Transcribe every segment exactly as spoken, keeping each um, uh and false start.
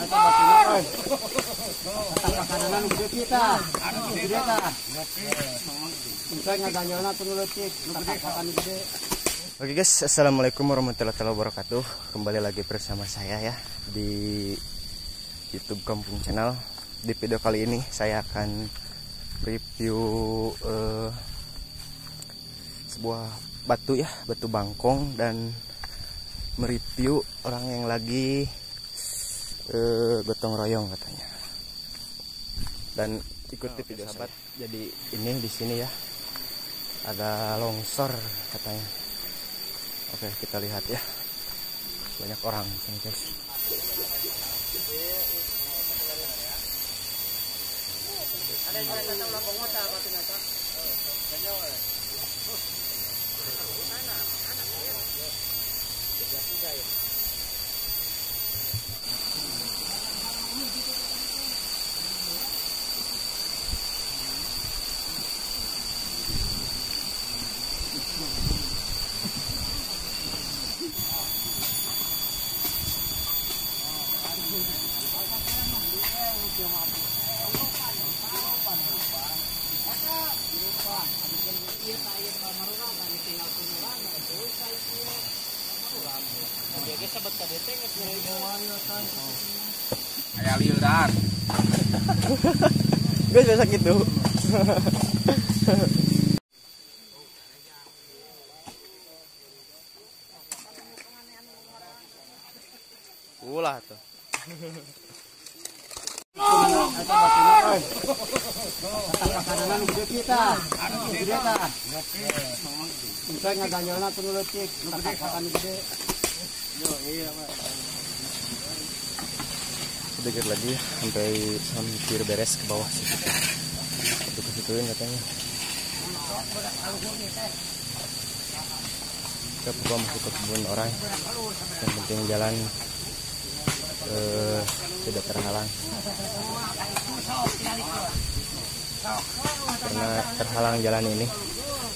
Oke guys, assalamualaikum warahmatullahi wabarakatuh. Kembali lagi bersama saya ya di YouTube Kampung Channel. Di video kali ini saya akan review eh, sebuah batu ya, batu bangkong, dan mereview orang yang lagi uh, gotong royong katanya. Dan ikuti oh, video sahabat. Jadi ini di sini ya ada longsor katanya. Oke, kita lihat ya. Banyak orang ini guys. Ada yang datang lampung kota apa ternyata? Kayak liuran. Gue sudah sakit tuh. Ulah tuh. Sedikit lagi sampai hampir beres ke bawah situ. Itu kesituin katanya. Kita coba masuk ke kebun orang. Yang penting jalan eh, tidak terhalang. Karena terhalang jalan ini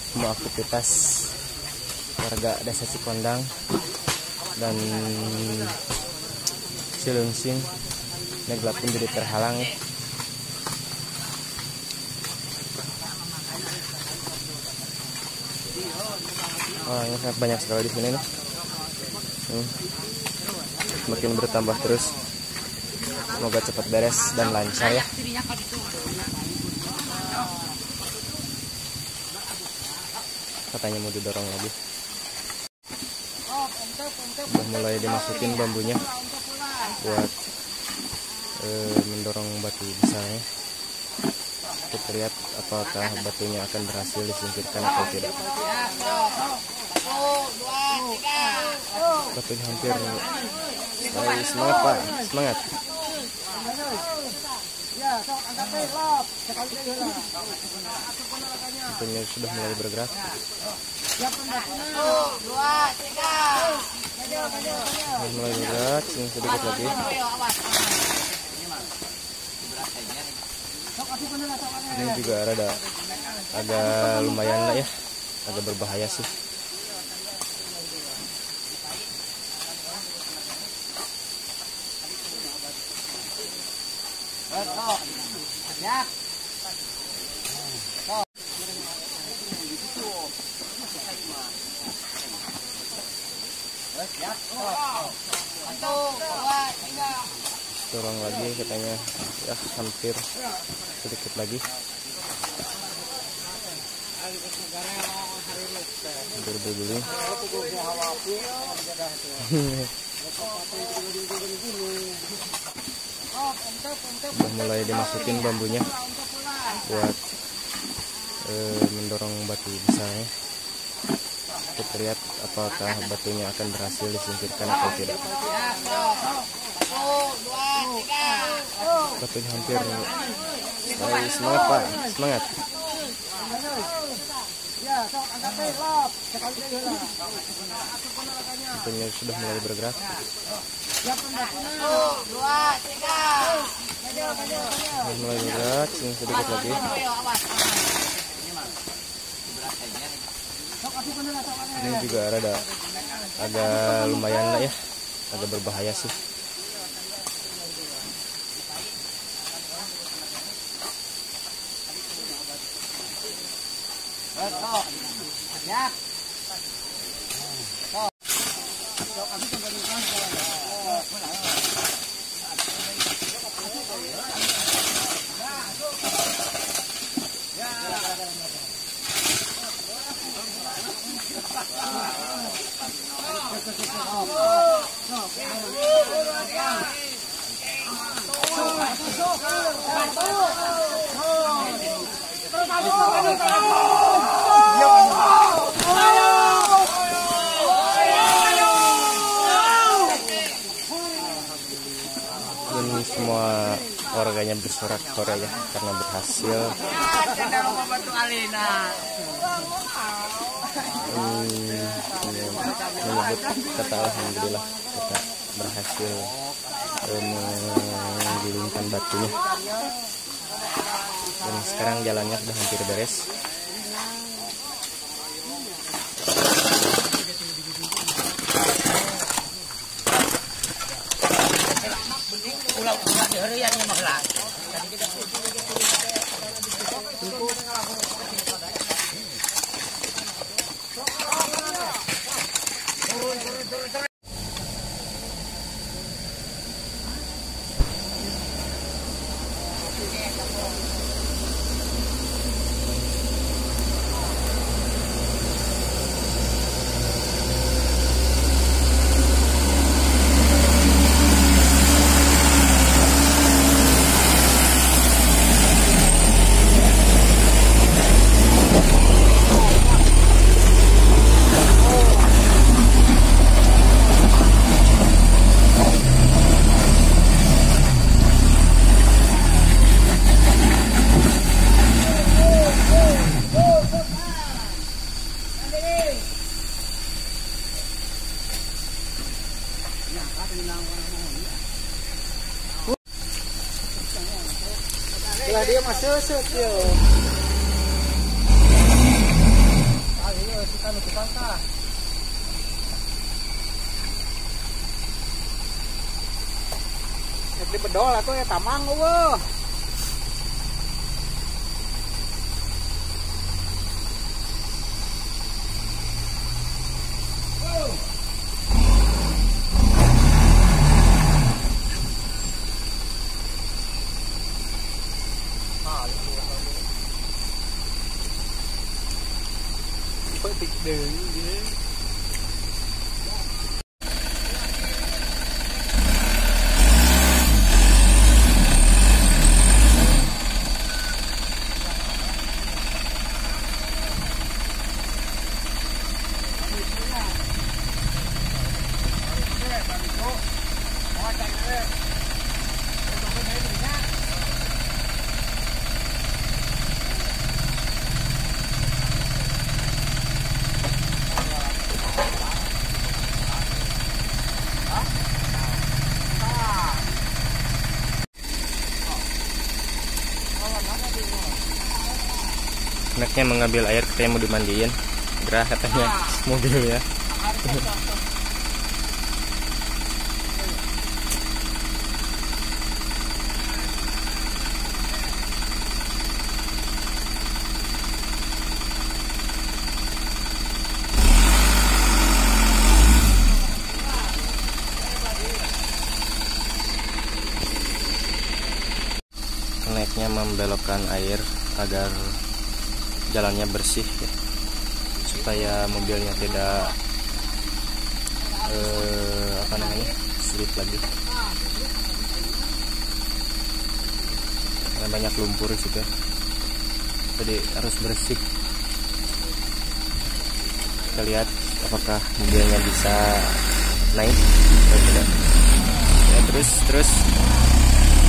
semua aktivitas warga desa Cikondang dan Cilungsing ini gelap pun jadi terhalang. Oh, ini sangat banyak sekali di sini nih. Hmm. Semakin bertambah terus. Semoga cepat beres dan lancar ya. Katanya mau didorong lagi. Udah mulai dimasukin bambunya buat e, mendorong batu besarnya. Kita lihat apakah batunya akan berhasil disingkirkan atau tidak. Batunya hampir semangat, semangat pak, semangat. Batunya sudah mulai bergerak. Mulai berat, sini sedikit lagi. Ini juga rada agak lumayan lah ya, agak berbahaya sih. Dorong lagi katanya ya, hampir sedikit lagi, berdiri. Udah mulai dimasukin bambunya buat e, mendorong batu besarnya. Kita lihat apakah batunya akan berhasil disingkirkan atau tidak. Batunya hampir eh, semangat pak, semangat. Batunya sudah mulai bergerak. Mulai bergerak, sini sedikit lagi. Ini juga rada agak lumayan lah ya, agak berbahaya sih. Walaupun semua warganya bersorak Korea ya, karena berhasil menyebut kata alhamdulillah, kita berhasil menggulingkan batunya. Dan sekarang jalannya sudah hampir beres. Lah dia masih setia. Ayo kita menuju pantai. Jadi bedol aku ya tamang eueuh. Anaknya mengambil air, katanya mau dimandiin. Gerah katanya mobilnya. Anaknya membelokkan air agar jalannya bersih ya, supaya mobilnya tidak eh, apa namanya sulit lagi, karena banyak lumpur gitu ya. Jadi harus bersih. Kita lihat apakah mobilnya bisa naik atau tidak ya, terus terus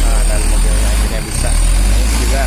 nah, dan mobilnya akhirnya bisa naik juga.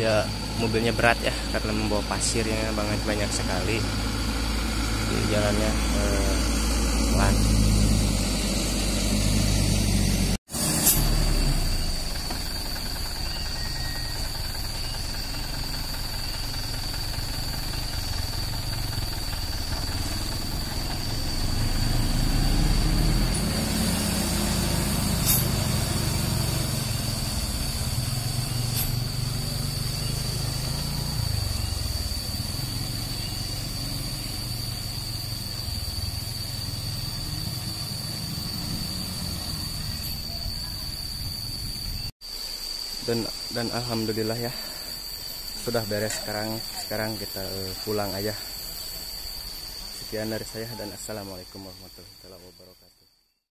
Ya, mobilnya berat ya, karena membawa pasirnya banget banyak sekali. Jadi jalannya eh, pelan. dan dan alhamdulillah ya sudah beres. Sekarang sekarang kita pulang aja. Sekian dari saya dan assalamualaikum warahmatullahi wabarakatuh.